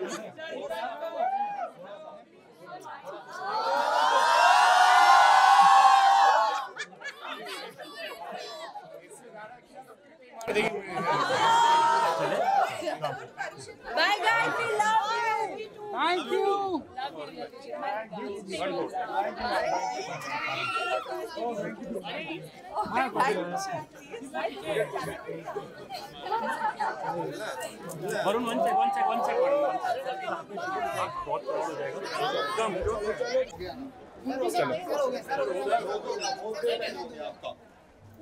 Bye guys, we love you. Thank you. Varun, one sec. Come.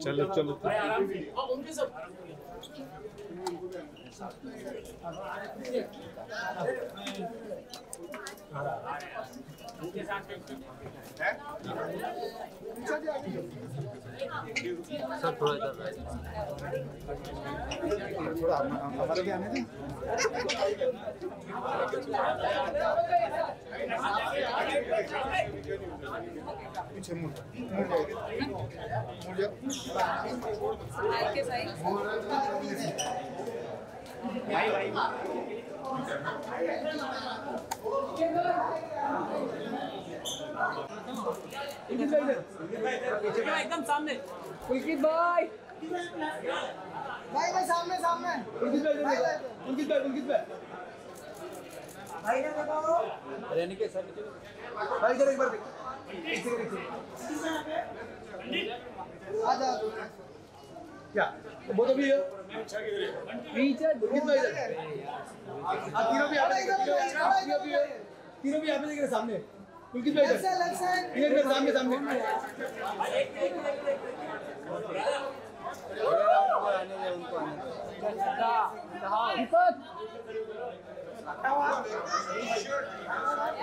चलो sir थोड़ा इधर के साइड भाई एकदम सामने पुलकित भाई सामने पुलकित भाई भाई ना बताओ रहने के साथ भाई इधर एक बार देखो आ जाओ क्या वो तो भी है नीचे कितना इधर तीनों भी आप देख रहे सामने पुलकित भाई इधर सामने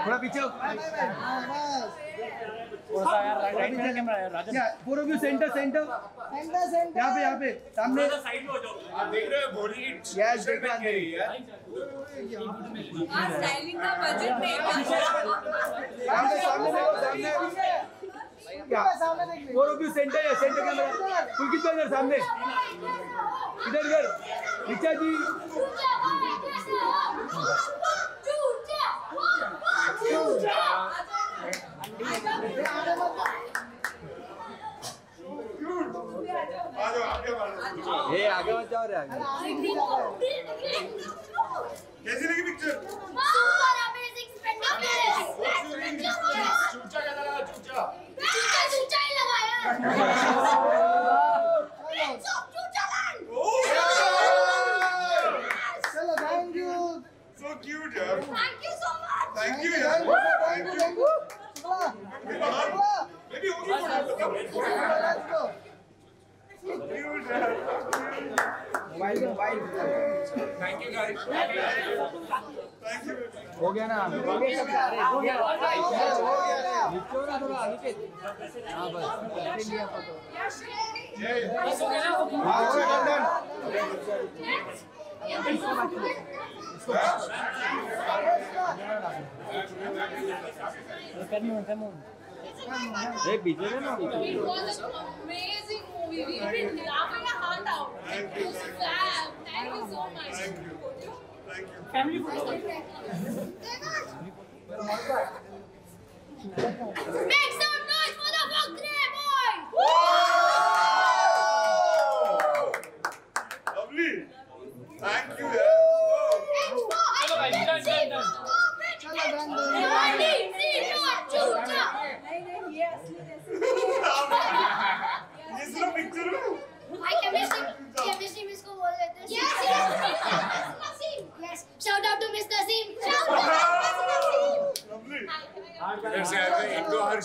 थोड़ा पीछे पूरा सेंटर यहाँ पे सामने साइड हो जाओ आप देख रहे हो यस स्टाइलिंग का बजट में सेंटर कैमरा पुलकित इधर सामने इधर ऋचा जी आगे मत जाओ रे कैसी लगी picture thank you. So cute, yeah. Thank you so much. Thank you. Maybe only let's go. So cute, Thank you guys. Thank you. हो गया ना It was an amazing movie. We've been laughing our heart out. It was fab. Thank you so much. Family photo. Make some noise for the Vakre boy. Wow! Lovely. Thank you.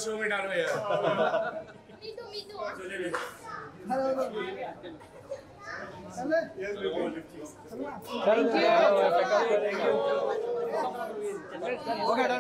Show में डालो यार मी तो चलो